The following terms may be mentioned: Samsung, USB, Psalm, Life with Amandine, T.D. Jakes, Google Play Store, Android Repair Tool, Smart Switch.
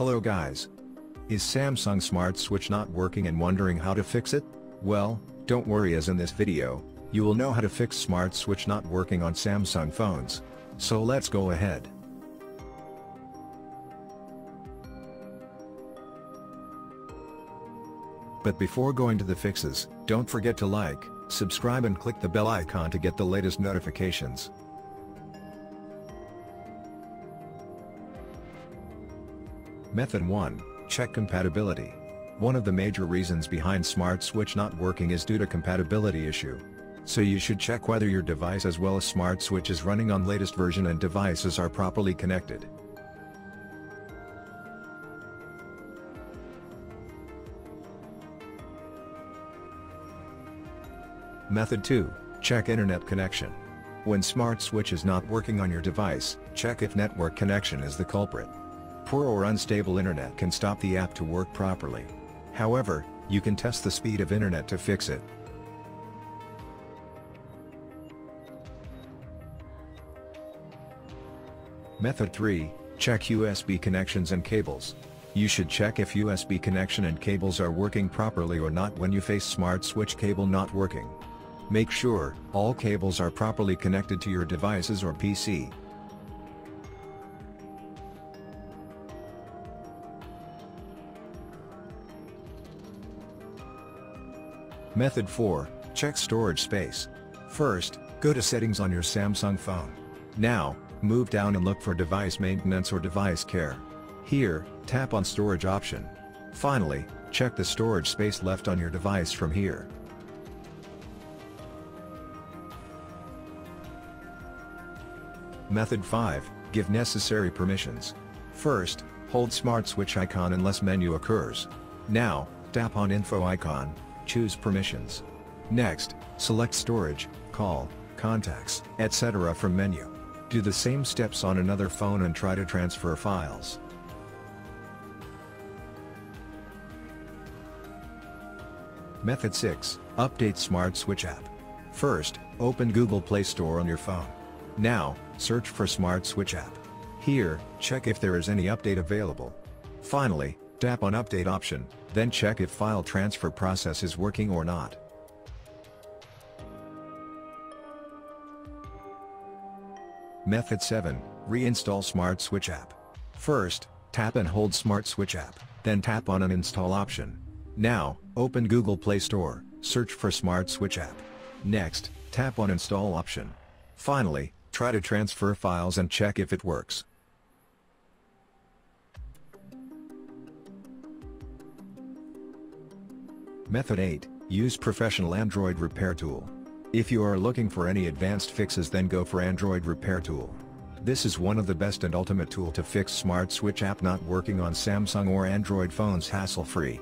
Hello guys! Is Samsung Smart Switch not working and wondering how to fix it? Well, don't worry, as in this video, you will know how to fix Smart Switch not working on Samsung phones. So let's go ahead. But before going to the fixes, don't forget to like, subscribe and click the bell icon to get the latest notifications. Method 1. Check compatibility. One of the major reasons behind Smart Switch not working is due to compatibility issue. So you should check whether your device as well as Smart Switch is running on latest version and devices are properly connected. Method 2. Check internet connection. When Smart Switch is not working on your device, check if network connection is the culprit. Poor or unstable internet can stop the app to work properly. However, you can test the speed of internet to fix it. Method 3. Check USB connections and cables. You should check if USB connection and cables are working properly or not when you face Smart Switch cable not working. Make sure all cables are properly connected to your devices or PC. Method 4. Check storage space. First, go to settings on your Samsung phone. Now, move down and look for device maintenance or device care. Here, tap on storage option. Finally, check the storage space left on your device from here. Method 5. Give necessary permissions. First, hold Smart Switch icon unless menu occurs. Now, tap on info icon, choose permissions. Next, select storage, call, contacts, etc. from menu. Do the same steps on another phone and try to transfer files. Method 6. Update Smart Switch app. First, open Google Play Store on your phone. Now, search for Smart Switch app. Here, check if there is any update available. Finally, tap on Update option, then check if file transfer process is working or not. Method 7. Reinstall Smart Switch app. First, tap and hold Smart Switch app, then tap on an install option. Now, open Google Play Store, search for Smart Switch app. Next, tap on install option. Finally, try to transfer files and check if it works. Method 8. Use professional Android Repair Tool. If you are looking for any advanced fixes, then go for Android Repair Tool. This is one of the best and ultimate tool to fix Smart Switch app not working on Samsung or Android phones hassle-free.